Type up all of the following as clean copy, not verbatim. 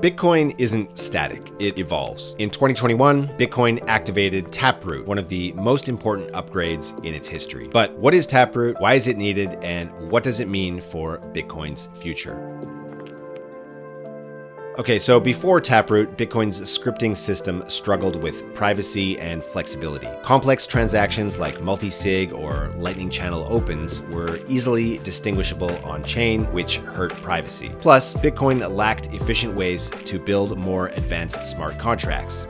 Bitcoin isn't static, it evolves. In 2021, Bitcoin activated Taproot, one of the most important upgrades in its history. But what is Taproot? Why is it needed? And what does it mean for Bitcoin's future? Okay, so before Taproot, Bitcoin's scripting system struggled with privacy and flexibility. Complex transactions like multi-sig or lightning channel opens were easily distinguishable on-chain, which hurt privacy. Plus, Bitcoin lacked efficient ways to build more advanced smart contracts.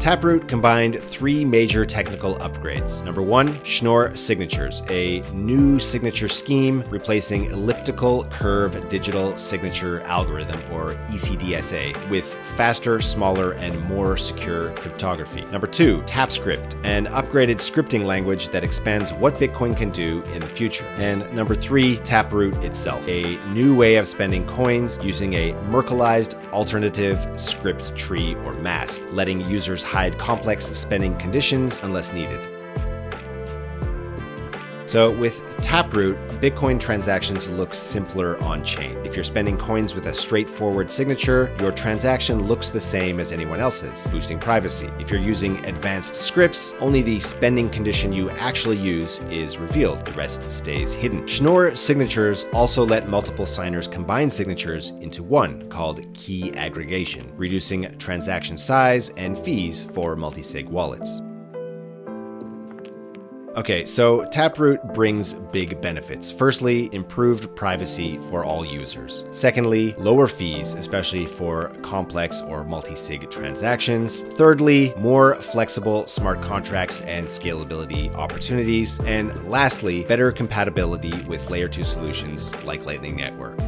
Taproot combined three major technical upgrades. Number one, Schnorr signatures, a new signature scheme replacing elliptical curve digital signature algorithm, or ECDSA, with faster, smaller, and more secure cryptography. Number two, Tapscript, an upgraded scripting language that expands what Bitcoin can do in the future. And number three, Taproot itself, a new way of spending coins using a Merkleized alternative script tree, or MAST, letting users hide complex spending conditions unless needed. So with Taproot, Bitcoin transactions look simpler on-chain. If you're spending coins with a straightforward signature, your transaction looks the same as anyone else's, boosting privacy. If you're using advanced scripts, only the spending condition you actually use is revealed. The rest stays hidden. Schnorr signatures also let multiple signers combine signatures into one, called key aggregation, reducing transaction size and fees for multi-sig wallets. Okay, so Taproot brings big benefits. Firstly, improved privacy for all users. Secondly, lower fees, especially for complex or multi-sig transactions. Thirdly, more flexible smart contracts and scalability opportunities. And lastly, better compatibility with layer 2 solutions like Lightning Network.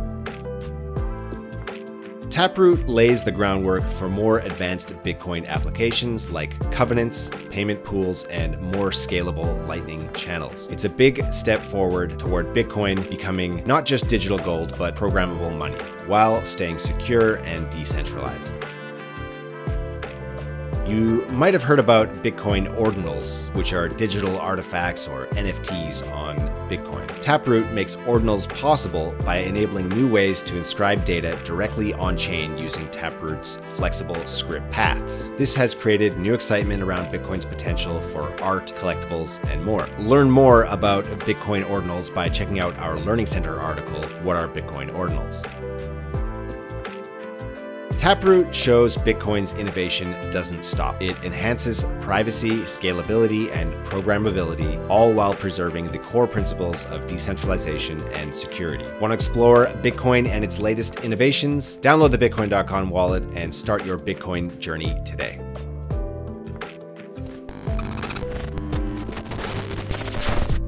Taproot lays the groundwork for more advanced Bitcoin applications like covenants, payment pools, and more scalable Lightning channels. It's a big step forward toward Bitcoin becoming not just digital gold, but programmable money, while staying secure and decentralized. You might have heard about Bitcoin Ordinals, which are digital artifacts or NFTs on Bitcoin. Taproot makes ordinals possible by enabling new ways to inscribe data directly on-chain using Taproot's flexible script paths. This has created new excitement around Bitcoin's potential for art, collectibles, and more. Learn more about Bitcoin Ordinals by checking out our Learning Center article, What Are Bitcoin Ordinals? Taproot shows Bitcoin's innovation doesn't stop. It enhances privacy, scalability, and programmability, all while preserving the core principles of decentralization and security. Want to explore Bitcoin and its latest innovations? Download the Bitcoin.com wallet and start your Bitcoin journey today.